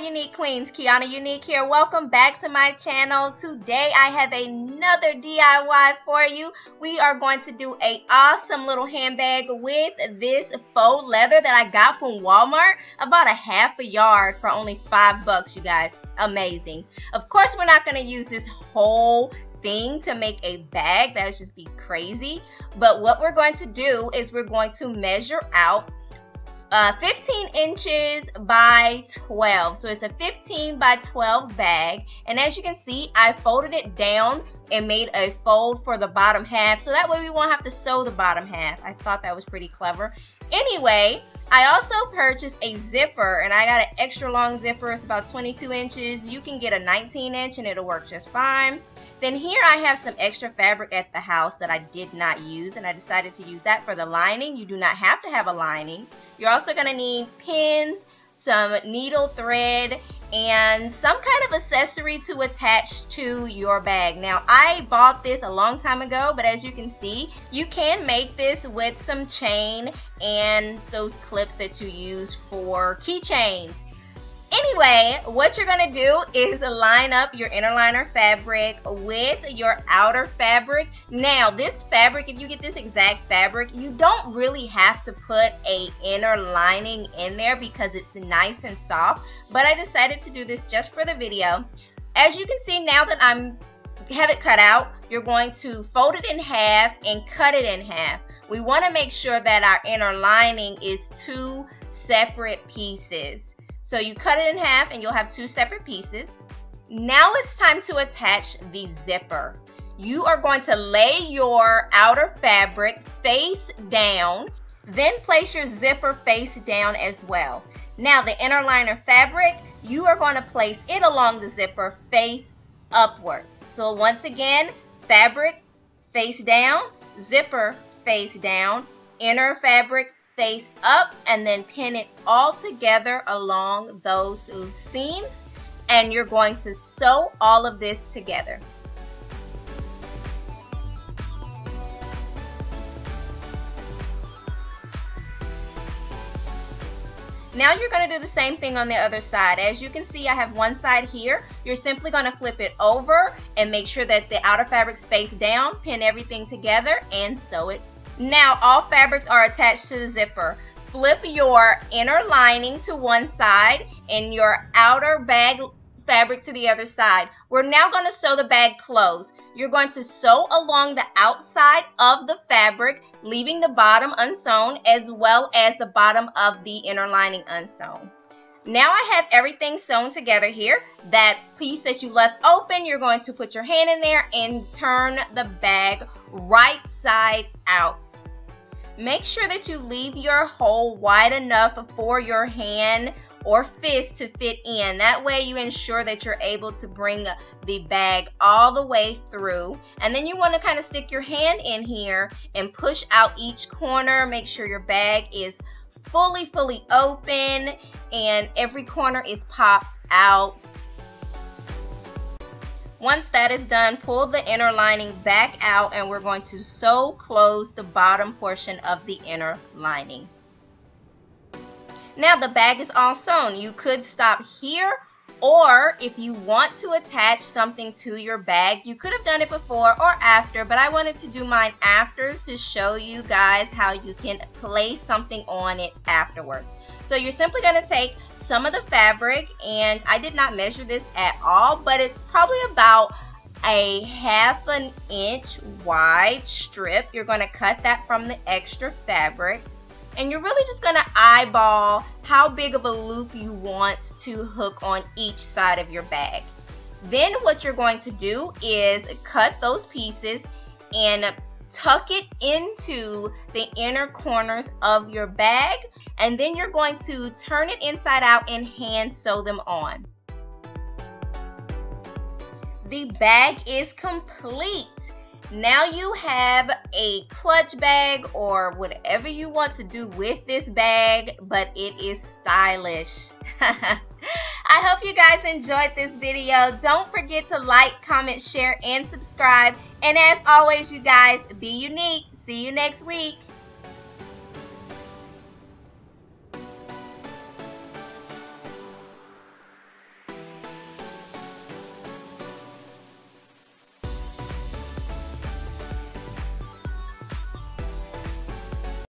my unique queens, Quiana Unique here. Welcome back to my channel. Today I have another DIY for you. We are going to do an awesome little handbag with this faux leather that I got from Walmart, about a half a yard for only $5, you guys. Amazing. Of course, we're not going to use this whole thing to make a bag. That would just be crazy. But what we're going to do is we're going to measure out 15 inches by 12, so it's a 15 by 12 bag. And as you can see, I folded it down and made a fold for the bottom half, so that way we won't have to sew the bottom half. I thought that was pretty clever. Anyway, I also purchased a zipper, and I got an extra long zipper. It's about 22 inches. You can get a 19 inch and it'll work just fine. Then here I have some extra fabric at the house that I did not use, and I decided to use that for the lining. You do not have to have a lining. You're also going to need pins, some needle thread, and some kind of accessory to attach to your bag. Now, I bought this a long time ago, but as you can see, you can make this with some chain and those clips that you use for keychains. Anyway, what you're going to do is line up your inner liner fabric with your outer fabric. Now, this fabric, if you get this exact fabric, you don't really have to put an inner lining in there because it's nice and soft. But I decided to do this just for the video. As you can see, now that I have it cut out, you're going to fold it in half and cut it in half. We want to make sure that our inner lining is two separate pieces. So you cut it in half and you'll have two separate pieces. Now it's time to attach the zipper. You are going to lay your outer fabric face down, then place your zipper face down as well. Now the inner liner fabric, you are going to place it along the zipper face upward. So once again, fabric face down, zipper face down, inner fabric face up, and then pin it all together along those seams, and you're going to sew all of this together. Now you're going to do the same thing on the other side. As you can see, I have one side here. You're simply going to flip it over and make sure that the outer fabric's face down, pin everything together, and sew it. Now all fabrics are attached to the zipper. Flip your inner lining to one side and your outer bag fabric to the other side. We're now going to sew the bag closed. You're going to sew along the outside of the fabric, leaving the bottom unsewn as well as the bottom of the inner lining unsewn. Now I have everything sewn together here. That piece that you left open, you're going to put your hand in there and turn the bag right side out. Make sure that you leave your hole wide enough for your hand or fist to fit in. That way you ensure that you're able to bring the bag all the way through. And then you want to kind of stick your hand in here and push out each corner. Make sure your bag is fully open and every corner is popped out. Once that is done, pull the inner lining back out, and we're going to sew close the bottom portion of the inner lining. Now the bag is all sewn. You could stop here, or if you want to attach something to your bag, you could have done it before or after, but I wanted to do mine after to show you guys how you can place something on it afterwards. So you're simply going to take some of the fabric, and I did not measure this at all, but it's probably about a half an inch wide strip. You're going to cut that from the extra fabric, and you're really just going to eyeball how big of a loop you want to hook on each side of your bag. Then what you're going to do is cut those pieces and tuck it into the inner corners of your bag, and then you're going to turn it inside out and hand sew them on. The bag is complete. Now you have a clutch bag or whatever you want to do with this bag, but it is stylish. I hope you guys enjoyed this video. Don't forget to like, comment, share, and subscribe. And as always, you guys, be unique. See you next week.